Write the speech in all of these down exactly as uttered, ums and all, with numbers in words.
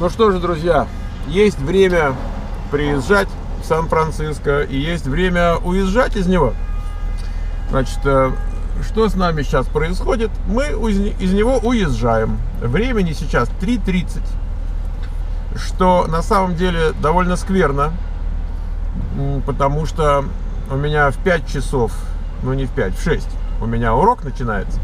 Ну что же, друзья, есть время приезжать в Сан-Франциско и есть время уезжать из него. Значит, что с нами сейчас происходит? Мы из него уезжаем. Времени сейчас три тридцать, что на самом деле довольно скверно, потому что у меня в пять часов, ну не в пять, в шесть у меня урок начинается.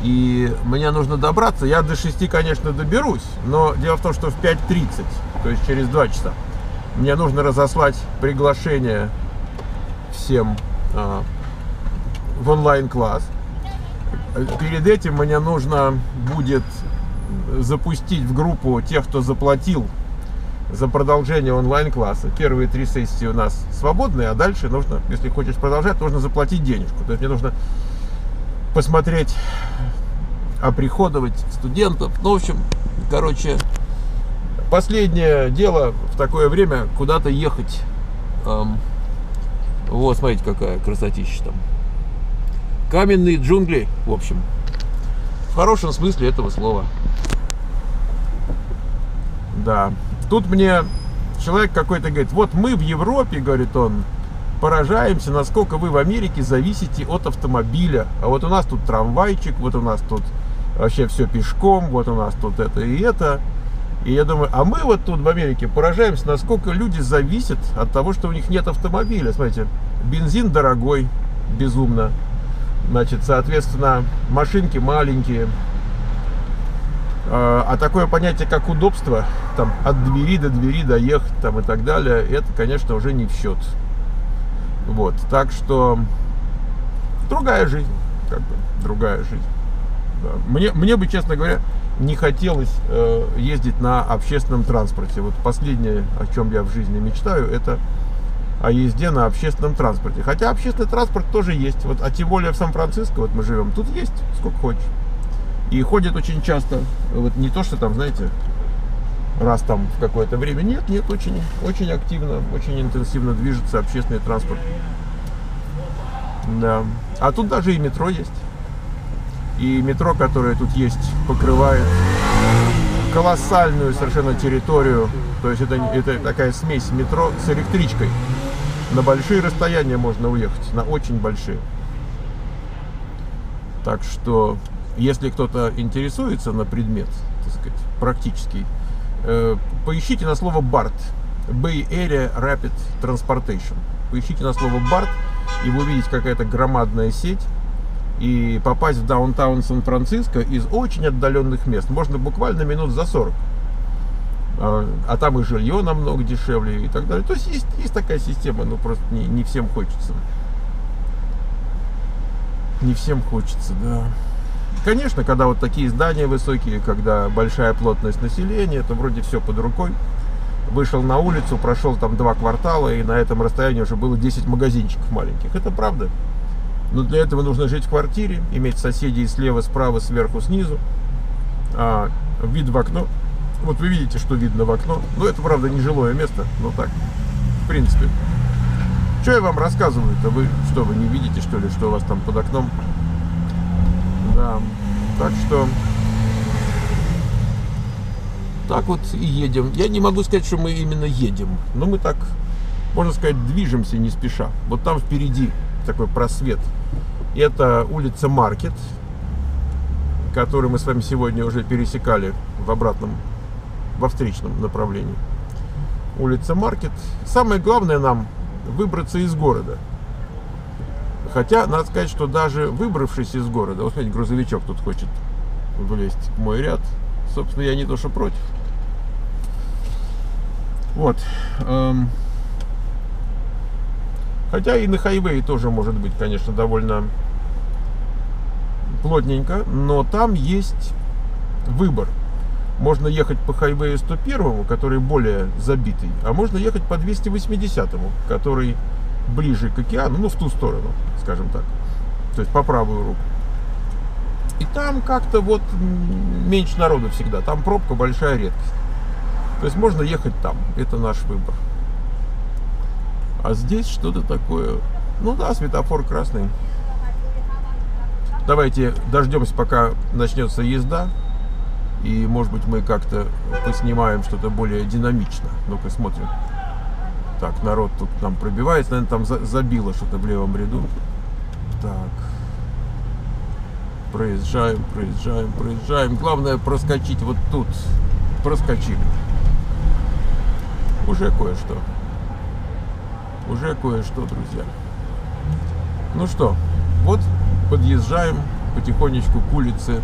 И мне нужно добраться. Я до шести, конечно, доберусь, но дело в том, что в пять тридцать, то есть через два часа, мне нужно разослать приглашение всем э, в онлайн-класс. Перед этим мне нужно будет запустить в группу тех, кто заплатил за продолжение онлайн-класса. Первые три сессии у нас свободные, а дальше нужно, если хочешь продолжать, нужно заплатить денежку. То есть мне нужно посмотреть, оприходовать студентов. Ну, в общем, короче, последнее дело в такое время куда-то ехать. Эм, вот, смотрите, какая красотища там. Каменные джунгли, в общем. В хорошем смысле этого слова. Да. Тут мне человек какой-то говорит: вот мы в Европе, говорит он, поражаемся, насколько вы в Америке зависите от автомобиля. А вот у нас тут трамвайчик, вот у нас тут вообще все пешком, вот у нас тут это и это. И я думаю, а мы вот тут в Америке поражаемся, насколько люди зависят от того, что у них нет автомобиля. Смотрите, бензин дорогой, безумно. Значит, соответственно, машинки маленькие. А такое понятие, как удобство, там, от двери до двери доехать там и так далее, это, конечно, уже не в счет. Вот, так что другая жизнь, как бы, другая жизнь. Да. Мне, мне бы, честно говоря, не хотелось э, ездить на общественном транспорте. Вот последнее, о чем я в жизни мечтаю, это о езде на общественном транспорте. Хотя общественный транспорт тоже есть, вот, а тем более в Сан-Франциско, вот мы живем, тут есть сколько хочешь. И ходят очень часто, вот не то, что там, знаете, раз там в какое-то время. Нет, нет, очень, очень активно, очень интенсивно движется общественный транспорт. Да. А тут даже и метро есть. И метро, которое тут есть, покрывает колоссальную совершенно территорию. То есть это, это такая смесь метро с электричкой. На большие расстояния можно уехать, на очень большие. Так что, если кто-то интересуется на предмет, так сказать, практический, поищите на слово барт, Bay Area Rapid Transportation. Поищите на слово барт, и вы увидите, какая-то громадная сеть. И попасть в даунтаун Сан-Франциско из очень отдаленных мест можно буквально минут за сорок. А, а там и жилье намного дешевле и так далее. То есть есть, есть такая система, но просто не, не всем хочется. Не всем хочется, да. Конечно, когда вот такие здания высокие, когда большая плотность населения, то вроде все под рукой. Вышел на улицу, прошел там два квартала, и на этом расстоянии уже было десять магазинчиков маленьких. Это правда. Но для этого нужно жить в квартире, иметь соседей слева, справа, сверху, снизу. А, вид в окно. Вот вы видите, что видно в окно. Ну, это, правда, не жилое место, но так, в принципе. Что я вам рассказываю-то? Вы что, вы не видите, что ли, что у вас там под окном? Да. Так что так вот и едем. Я не могу сказать, что мы именно едем, но мы так, можно сказать, движемся не спеша. Вот там впереди такой просвет. Это улица Маркет, которую мы с вами сегодня уже пересекали в обратном, во встречном направлении. Улица Маркет. Самое главное нам выбраться из города. Хотя, надо сказать, что даже выбравшись из города, вот смотрите, грузовичок тут хочет влезть в мой ряд. Собственно, я не то что против. Вот. Хотя и на хайвее тоже может быть, конечно, довольно плотненько, но там есть выбор. Можно ехать по хайвею сто первому, который более забитый, а можно ехать по двести восьмидесятому, который ближе к океану, ну в ту сторону, скажем так, то есть по правую руку. И там как-то вот меньше народу всегда, там пробка большая, редкость. То есть можно ехать там, это наш выбор. А здесь что-то такое, ну да, светофор красный. Давайте дождемся, пока начнется езда, И, может быть, мы как-то поснимаем что-то более динамично. Ну-ка, смотрим. Так, народ тут нам пробивается. Наверное, там за забило что-то в левом ряду. Так. Проезжаем, проезжаем, проезжаем. Главное проскочить вот тут. Проскочили. Уже кое-что. Уже кое-что, друзья. Ну что, вот подъезжаем потихонечку к улице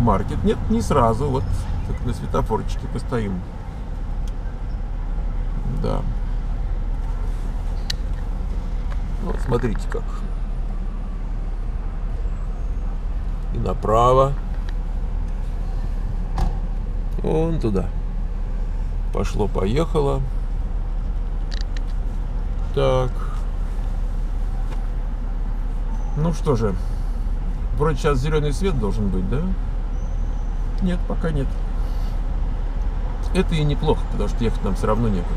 Маркет. Нет, не сразу. Вот так на светофорчике постоим. Да. Вот смотрите как. И направо. Вон туда. Пошло-поехало. Так. Ну что же. Вроде сейчас зеленый свет должен быть, да? Нет, пока нет. Это и неплохо, потому что ехать нам все равно некуда.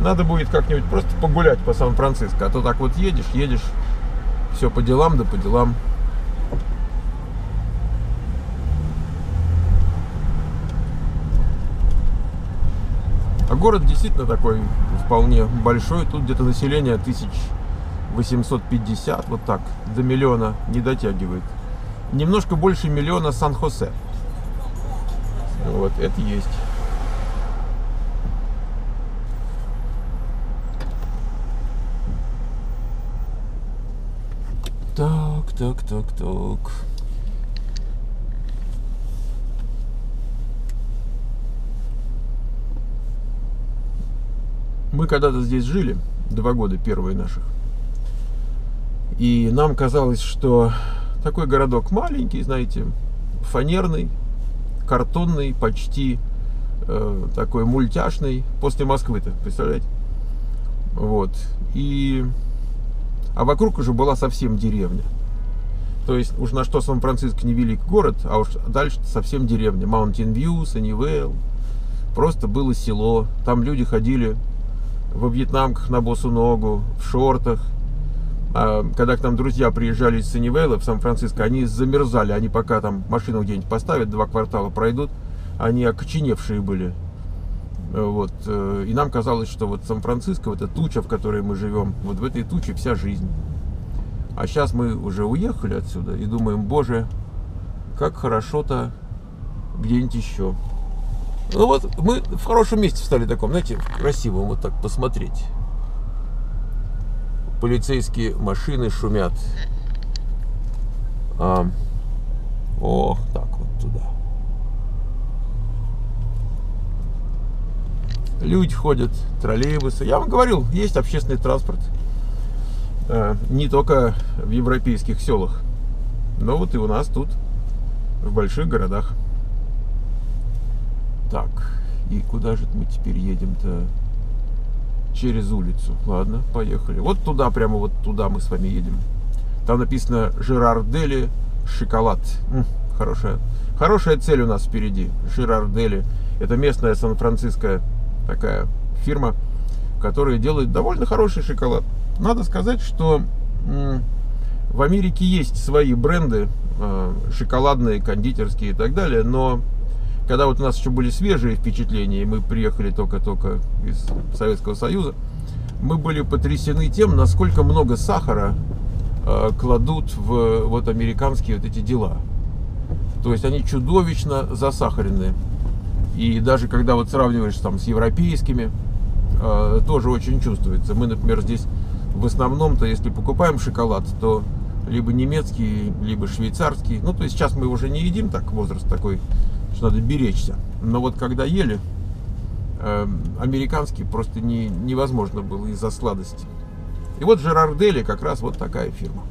Надо будет как-нибудь просто погулять по Сан-Франциско, а то так вот едешь, едешь, все по делам, да по делам. А город действительно такой вполне большой, тут где-то население тысяча восемьсот пятьдесят, вот так, до миллиона не дотягивает. Немножко больше миллиона Сан-Хосе. Вот, это есть. Так, так, так, так. Мы когда-то здесь жили, два года первые наших. И нам казалось, что такой городок маленький, знаете, фанерный, картонный, почти э, такой мультяшный, после Москвы-то, представляете? Вот. И... А вокруг уже была совсем деревня. То есть уж на что Сан-Франциско невелик город, а уж дальше совсем деревня. Mountain View, Sunnyvale. Просто было село. Там люди ходили во вьетнамках на босу ногу, в шортах. А когда к нам друзья приезжали из Sunnyvale в Сан-Франциско, они замерзали. Они пока там машину где-нибудь поставят, два квартала пройдут. Они окоченевшие были. Вот. И нам казалось, что вот Сан-Франциско, вот эта туча, в которой мы живем, вот в этой туче вся жизнь. А сейчас мы уже уехали отсюда и думаем, боже, как хорошо-то где-нибудь еще. Ну вот, мы в хорошем месте встали таком, знаете, красивом, вот так посмотреть. Полицейские машины шумят. А, ох, так вот туда. Люди ходят, троллейбусы. Я вам говорил, есть общественный транспорт. Не только в европейских селах, но вот и у нас тут, в больших городах. Так, и куда же мы теперь едем-то? Через улицу. Ладно, поехали. Вот туда, прямо вот туда мы с вами едем. Там написано Ghirardelli шоколад. М, хорошая, хорошая цель у нас впереди. Ghirardelli. Это местная Сан-Франциско такая фирма, которая делает довольно хороший шоколад. Надо сказать, что в Америке есть свои бренды шоколадные, кондитерские и так далее, но когда вот у нас еще были свежие впечатления, и мы приехали только-только из Советского Союза, мы были потрясены тем, насколько много сахара кладут в вот американские вот эти дела. То есть они чудовищно засахаренные. И даже когда вот сравниваешь там с европейскими, э, тоже очень чувствуется. Мы, например, здесь в основном-то, если покупаем шоколад, то либо немецкий, либо швейцарский. Ну, то есть сейчас мы уже не едим, так возраст такой, что надо беречься. Но вот когда ели, э, американский просто не, невозможно было из-за сладости. И вот Ghirardelli как раз вот такая фирма.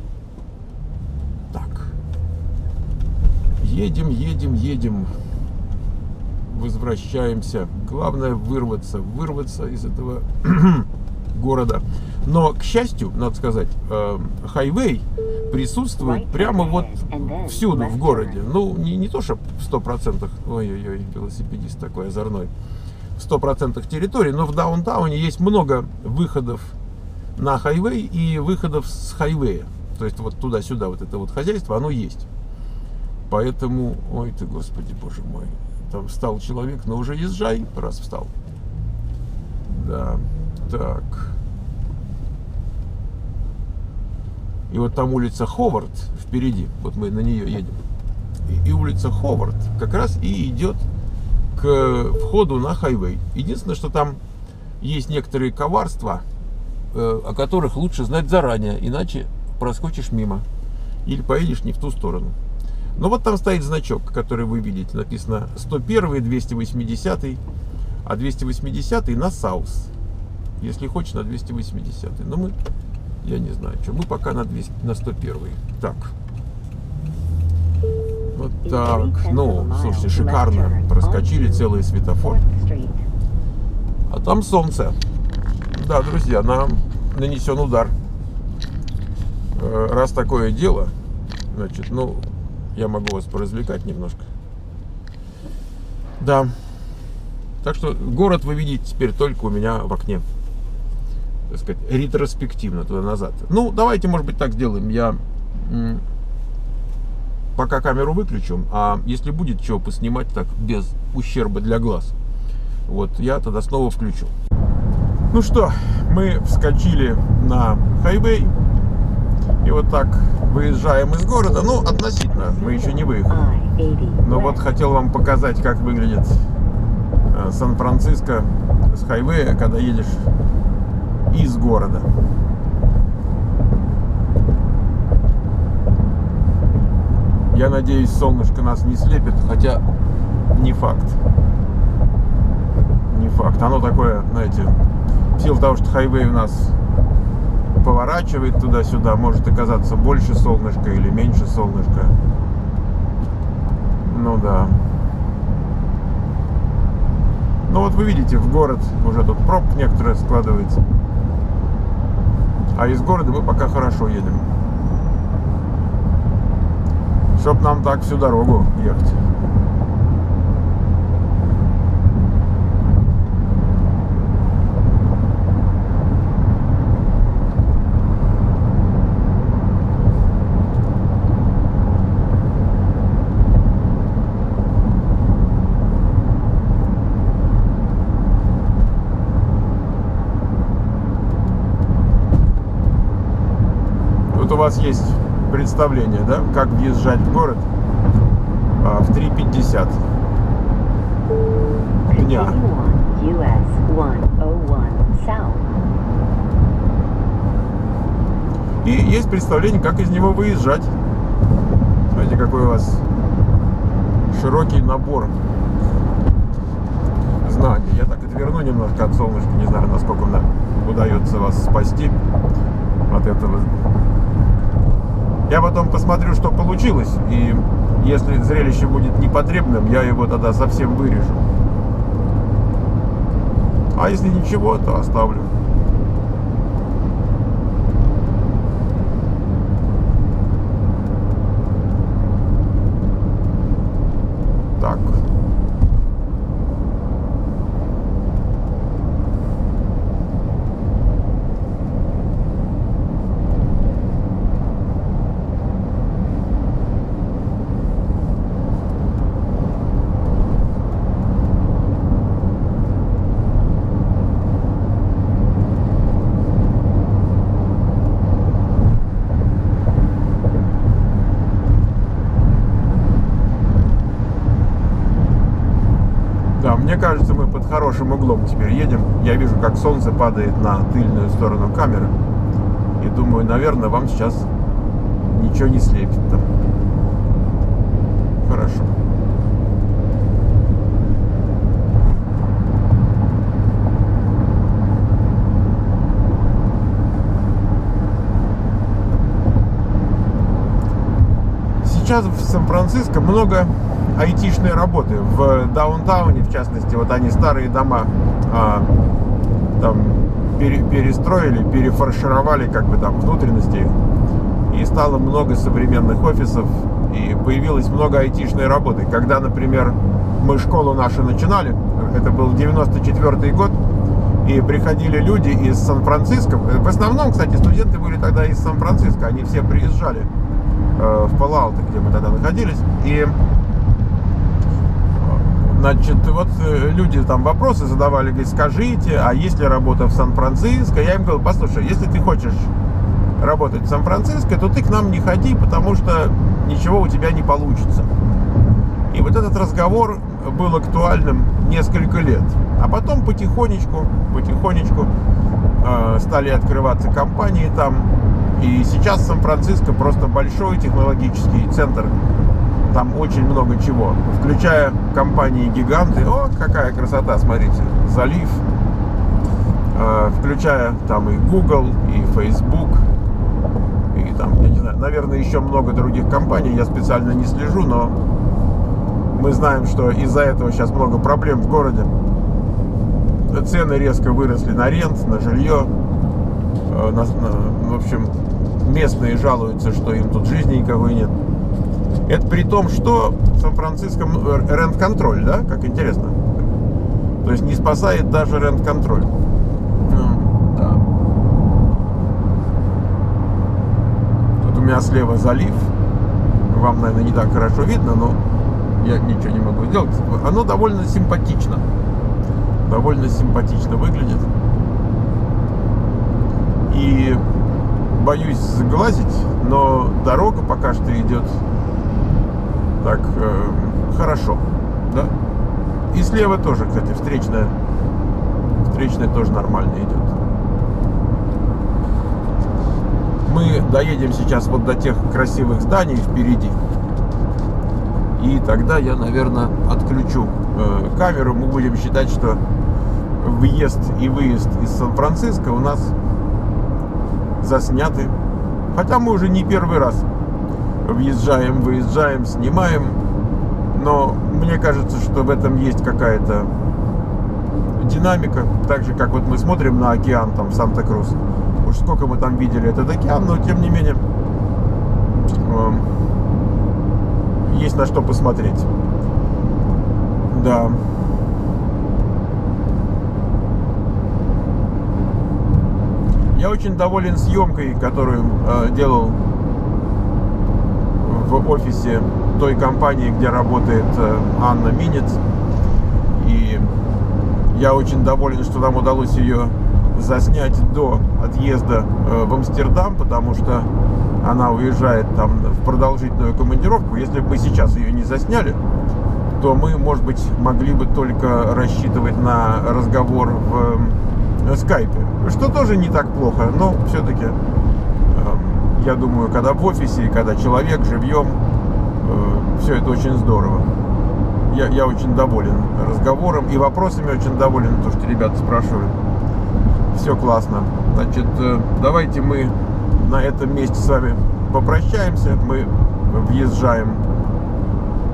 Так. Едем, едем, едем. Возвращаемся. Главное вырваться, вырваться из этого города. Но, к счастью, надо сказать, э, хайвей присутствует прямо вот всюду в городе. Ну, не, не то, что в сто процентов, ой-ой-ой, велосипедист такой озорной, в сто процентов территории, но в даунтауне есть много выходов на хайвей и выходов с хайвея. То есть вот туда-сюда вот это вот хозяйство, оно есть. Поэтому, ой ты, господи, боже мой, там встал человек, но уже езжай, раз встал. Да, так. И вот там улица Ховард впереди, вот мы на нее едем. И, и улица Ховард как раз и идет к входу на хайвей. Единственное, что там есть некоторые коварства, э, о которых лучше знать заранее, иначе проскочишь мимо или поедешь не в ту сторону. Но вот там стоит значок, который вы видите, написано сто первый, двести восьмидесятый, а двести восьмидесятый на Саус, если хочешь на двести восьмидесятый. Но мы, я не знаю, что, мы пока на, двести, на сто первый. Так, вот так, ну, слушайте, шикарно, проскочили целый светофор, а там солнце. Да, друзья, нам нанесен удар. Раз такое дело, значит, ну, я могу вас поразвлекать немножко. Да. Так что город вы видите теперь только у меня в окне. Так сказать, ретроспективно туда-назад. Ну, давайте, может быть, так сделаем. Я пока камеру выключу, а если будет чего поснимать так, без ущерба для глаз, вот, я тогда снова включу. Ну что, мы вскочили на хайвей. И вот так выезжаем из города, ну, относительно, мы еще не выехали. Но вот хотел вам показать, как выглядит Сан-Франциско с хайвея, когда едешь из города. Я надеюсь, солнышко нас не слепит, хотя не факт. Не факт. Оно такое, знаете, в силу того, что хайвей у нас поворачивает туда-сюда, может оказаться больше солнышка или меньше солнышка. Ну да. Ну вот вы видите, в город уже тут пробка некоторая складывается. А из города мы пока хорошо едем. Чтоб нам так всю дорогу ехать. У вас есть представление, да, как въезжать в город а, в три пятьдесят дня. И есть представление, как из него выезжать. Смотрите, какой у вас широкий набор знаний. Я так отверну немножко от солнышка, не знаю, насколько нам удается вас спасти от этого. Я потом посмотрю, что получилось, и если зрелище будет непотребным, я его тогда совсем вырежу. А если ничего, то оставлю. Так. Мне кажется, мы под хорошим углом теперь едем. Я вижу, как солнце падает на тыльную сторону камеры. И думаю, наверное, вам сейчас ничего не слепит там. Хорошо. Сейчас в Сан-Франциско много айтишные работы в даунтауне, в частности, вот они старые дома а, там пере, перестроили, перефаршировали как бы там внутренности, и стало много современных офисов, и появилось много айтишной работы. Когда, например, мы школу нашу начинали, это был девяносто четвёртый год, И приходили люди из Сан-Франциско. В основном, кстати, студенты были тогда из Сан-Франциско. Они все приезжали э, в Пало-Алто, где мы тогда находились. И, значит, вот люди там вопросы задавали, говорят, скажите, а есть ли работа в Сан-Франциско? Я им говорил, послушай, если ты хочешь работать в Сан-Франциско, то ты к нам не ходи, потому что ничего у тебя не получится. И вот этот разговор был актуальным несколько лет. А потом потихонечку, потихонечку э, стали открываться компании там. И сейчас Сан-Франциско просто большой технологический центр. Там очень много чего, включая компании-гиганты. О, какая красота, смотрите, залив. Э, включая там и Google, и Facebook. И там, я не знаю, наверное, еще много других компаний. Я специально не слежу, но мы знаем, что из-за этого сейчас много проблем в городе. Цены резко выросли на рент, на жилье. На, на, в общем, местные жалуются, что им тут жизни никого и нет. Это при том, что в Сан-Франциско рент-контроль, да? Как интересно. То есть не спасает даже рент-контроль. Mm, да. Тут у меня слева залив. Вам, наверное, не так хорошо видно, но я ничего не могу сделать. Оно довольно симпатично. Довольно симпатично выглядит. И боюсь сглазить, но дорога пока что идет так э, хорошо. Да? И слева тоже, кстати, встречная. Встречная тоже нормально идет. Мы доедем сейчас вот до тех красивых зданий впереди. И тогда я, наверное, отключу э, камеру. Мы будем считать, что въезд и выезд из Сан-Франциско у нас засняты. Хотя мы уже не первый раз въезжаем, выезжаем, снимаем. Но мне кажется, что в этом есть какая-то динамика. Так же, как вот мы смотрим на океан, там, Санта-Крус. Уж сколько мы там видели этот океан, но тем не менее... Э, есть на что посмотреть. Да. Я очень доволен съемкой, которую э, делал в офисе той компании, где работает э, Анна Минец. И я очень доволен, что нам удалось ее заснять до отъезда э, в Амстердам, потому что она уезжает там в продолжительную командировку. Если бы мы сейчас ее не засняли, то мы, может быть, могли бы только рассчитывать на разговор в скайпе, что тоже не так плохо, но все-таки, я думаю, когда в офисе и когда человек живьем, все это очень здорово. Я, я очень доволен разговором и вопросами очень доволен, потому что ребята спрашивают. Все классно. Значит, давайте мы на этом месте с вами попрощаемся. Мы въезжаем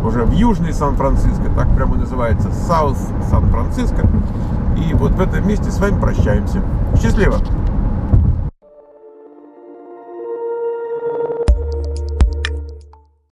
уже в южный Сан-Франциско, так прямо называется, Саус Сан-Франциско. И вот в этом месте с вами прощаемся. Счастливо!